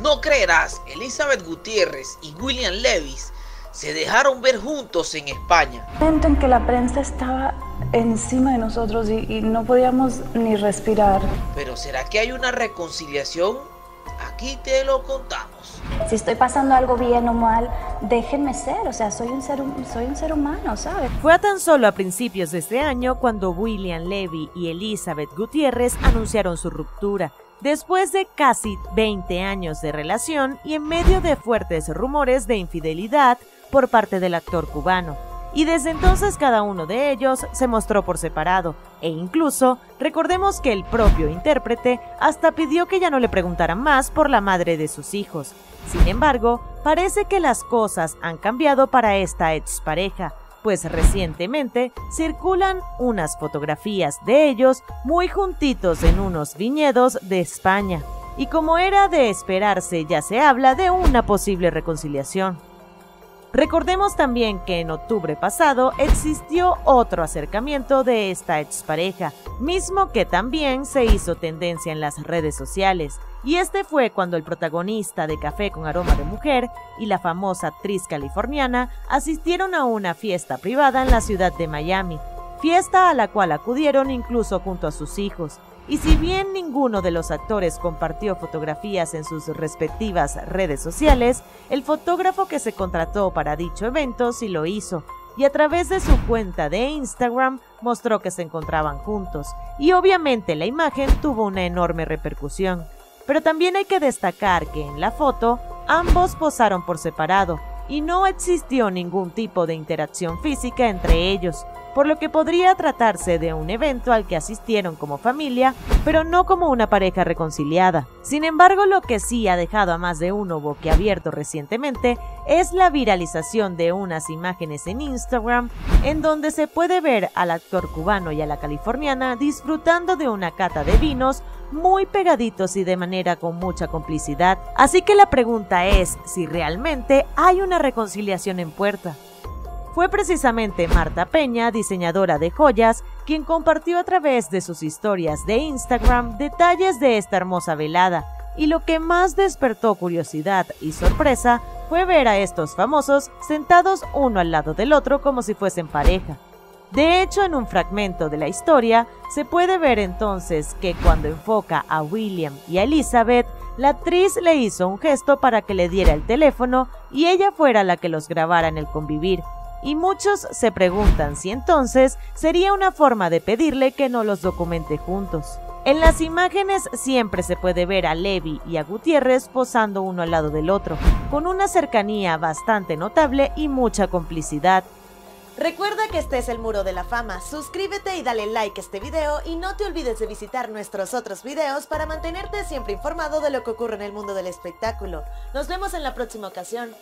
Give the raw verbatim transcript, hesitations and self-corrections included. No creerás, Elizabeth Gutiérrez y William Levy se dejaron ver juntos en España. El momento en que la prensa estaba encima de nosotros y, y no podíamos ni respirar. Pero ¿será que hay una reconciliación? Aquí te lo contamos. Si estoy pasando algo bien o mal, déjenme ser, o sea, soy un ser, soy un ser humano, ¿sabes? Fue tan solo a principios de este año cuando William Levy y Elizabeth Gutiérrez anunciaron su ruptura. Después de casi veinte años de relación y en medio de fuertes rumores de infidelidad por parte del actor cubano. Y desde entonces cada uno de ellos se mostró por separado, e incluso recordemos que el propio intérprete hasta pidió que ya no le preguntaran más por la madre de sus hijos. Sin embargo, parece que las cosas han cambiado para esta expareja, pues recientemente circulan unas fotografías de ellos muy juntitos en unos viñedos de España. Y como era de esperarse, ya se habla de una posible reconciliación. Recordemos también que en octubre pasado existió otro acercamiento de esta expareja, mismo que también se hizo tendencia en las redes sociales, y este fue cuando el protagonista de Café con aroma de mujer y la famosa actriz californiana asistieron a una fiesta privada en la ciudad de Miami, fiesta a la cual acudieron incluso junto a sus hijos. Y si bien ninguno de los actores compartió fotografías en sus respectivas redes sociales, el fotógrafo que se contrató para dicho evento sí lo hizo, y a través de su cuenta de Instagram mostró que se encontraban juntos, y obviamente la imagen tuvo una enorme repercusión. Pero también hay que destacar que en la foto ambos posaron por separado, y no existió ningún tipo de interacción física entre ellos, por lo que podría tratarse de un evento al que asistieron como familia, pero no como una pareja reconciliada. Sin embargo, lo que sí ha dejado a más de uno boquiabierto recientemente es la viralización de unas imágenes en Instagram en donde se puede ver al actor cubano y a la californiana disfrutando de una cata de vinos muy pegaditos y de manera con mucha complicidad. Así que la pregunta es si realmente hay una reconciliación en puerta. Fue precisamente Marta Peña, diseñadora de joyas, quien compartió a través de sus historias de Instagram detalles de esta hermosa velada, y lo que más despertó curiosidad y sorpresa fue ver a estos famosos sentados uno al lado del otro como si fuesen pareja. De hecho, en un fragmento de la historia se puede ver entonces que cuando enfoca a William y a Elizabeth, la actriz le hizo un gesto para que le diera el teléfono y ella fuera la que los grabara en el convivir. Y muchos se preguntan si entonces sería una forma de pedirle que no los documente juntos. En las imágenes siempre se puede ver a Levy y a Gutiérrez posando uno al lado del otro, con una cercanía bastante notable y mucha complicidad. Recuerda que este es el Muro de la Fama, suscríbete y dale like a este video y no te olvides de visitar nuestros otros videos para mantenerte siempre informado de lo que ocurre en el mundo del espectáculo. Nos vemos en la próxima ocasión.